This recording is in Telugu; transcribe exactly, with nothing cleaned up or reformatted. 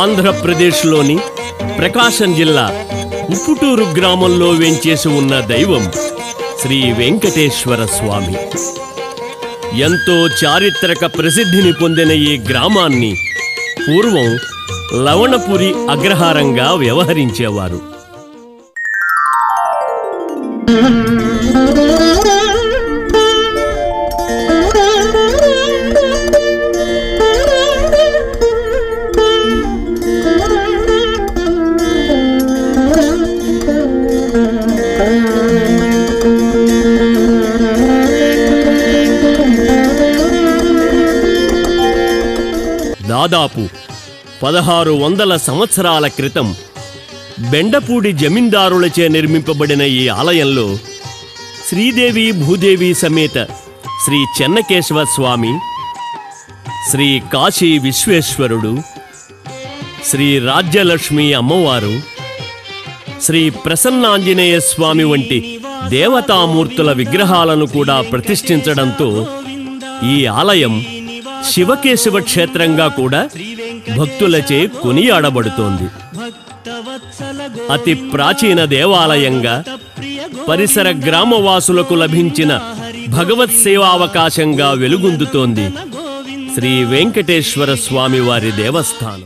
ఆంధ్రప్రదేశ్ లోని ప్రకాశం జిల్లా ఉప్పుటూరు గ్రామంలో వెంచేసి ఉన్న దైవం శ్రీ వెంకటేశ్వర స్వామి. ఎంతో చారిత్రక ప్రసిద్ధిని పొందిన ఈ గ్రామాన్ని పూర్వం లవణపురి అగ్రహారంగా వ్యవహరించేవారు. దాదాపు పదహారు వందల సంవత్సరాల క్రితం బెండపూడి జమీందారులచే నిర్మింపబడిన ఈ ఆలయంలో శ్రీదేవి భూదేవి సమేత శ్రీ చెన్నకేశవ స్వామి, శ్రీ కాశీ విశ్వేశ్వరుడు, శ్రీ రాజ్యలక్ష్మి అమ్మవారు, శ్రీ ప్రసన్నాంజనేయ స్వామి వంటి దేవతామూర్తుల విగ్రహాలను కూడా ప్రతిష్ఠించడంతో ఈ ఆలయం శివకేశవ క్షేత్రంగా కూడా భక్తులచే కొనియాడబడుతోంది. అతి ప్రాచీన దేవాలయంగా పరిసర గ్రామవాసులకు లభించిన భగవత్ సేవావకాశంగా వెలుగొందుతోంది శ్రీ వెంకటేశ్వర స్వామివారి దేవస్థానం.